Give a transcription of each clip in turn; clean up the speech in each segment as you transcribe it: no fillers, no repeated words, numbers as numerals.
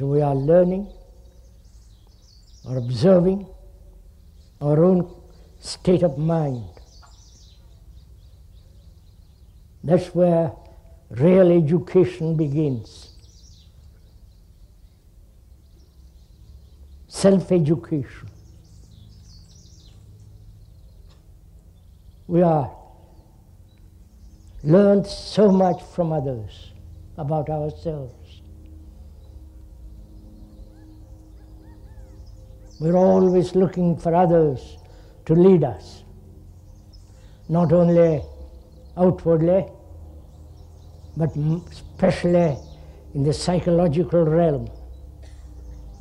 So we are learning or observing our own state of mind. That's where real education begins. Self-education. We are learned so much from others about ourselves. We're always looking for others to lead us, not only outwardly, but especially in the psychological realm,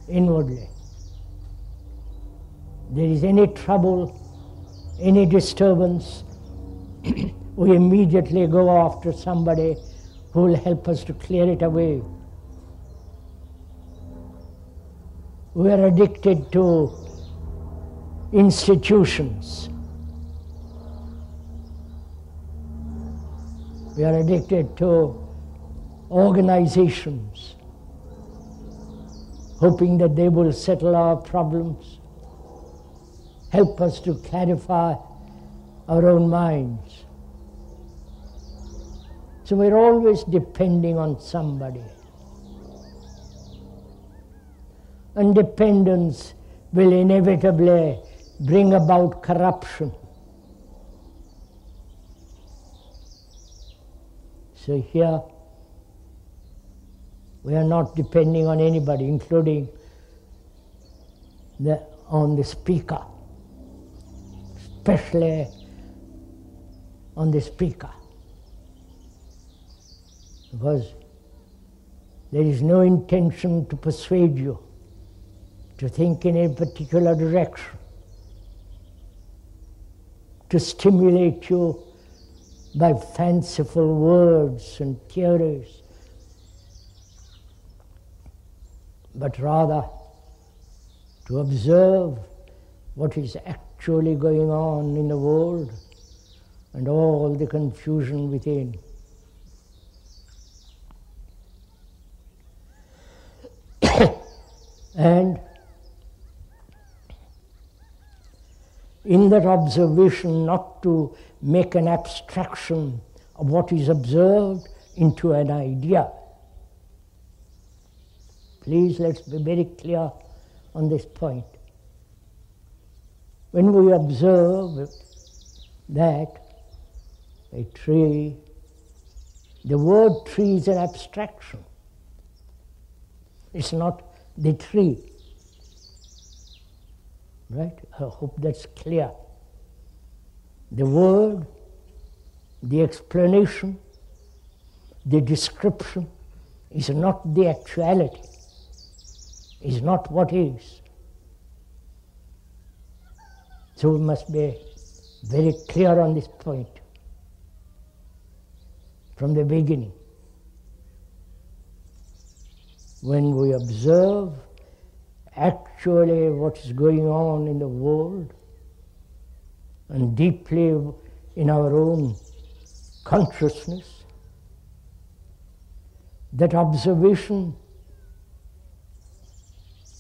inwardly. There is any trouble, any disturbance, we immediately go after somebody who will help us to clear it away. We are addicted to institutions. We are addicted to organizations, hoping that they will settle our problems, help us to clarify our own minds. So we're always depending on somebody. And dependence will inevitably bring about corruption. So here, we are not depending on anybody, including on the speaker. Especially on the speaker, because there is no intention to persuade you to think in a particular direction, to stimulate you by fanciful words and theories, but rather to observe what is actually going on in the world and all the confusion within. And in that observation, not to make an abstraction of what is observed into an idea. Please, let's be very clear on this point. When we observe that a tree, the word tree is an abstraction. It's not the tree. Right? I hope that's clear. The word, the explanation, the description is not the actuality, is not what is. So we must be very clear on this point from the beginning. When we observe actually what is going on in the world and deeply in our own consciousness, that observation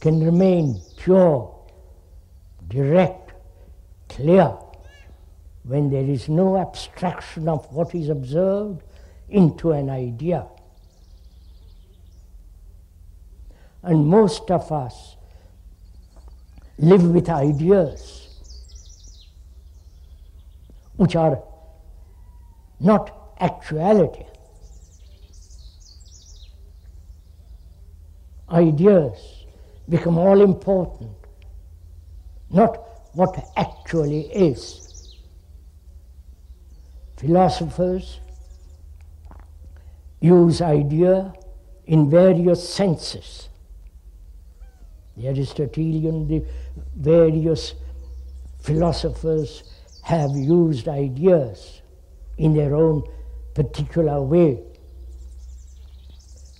can remain pure, direct, clear, when there is no abstraction of what is observed into an idea. And most of us live with ideas which are not actuality. Ideas become all important, not what actually is. Philosophers use idea in various senses. The Aristotelian, the various philosophers have used ideas in their own particular way.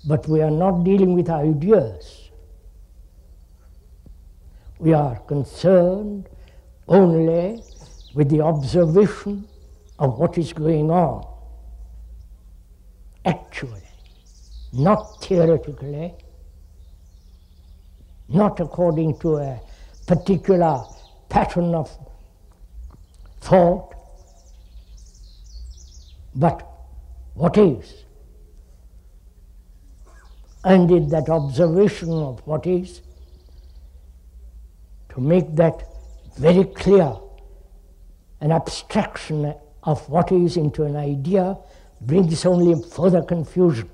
But we are not dealing with ideas. We are concerned only with the observation of what is going on, actually, not theoretically, not according to a particular pattern of thought, but what is. And in that observation of what is, to make that very clear, an abstraction of what is into an idea brings only further confusion.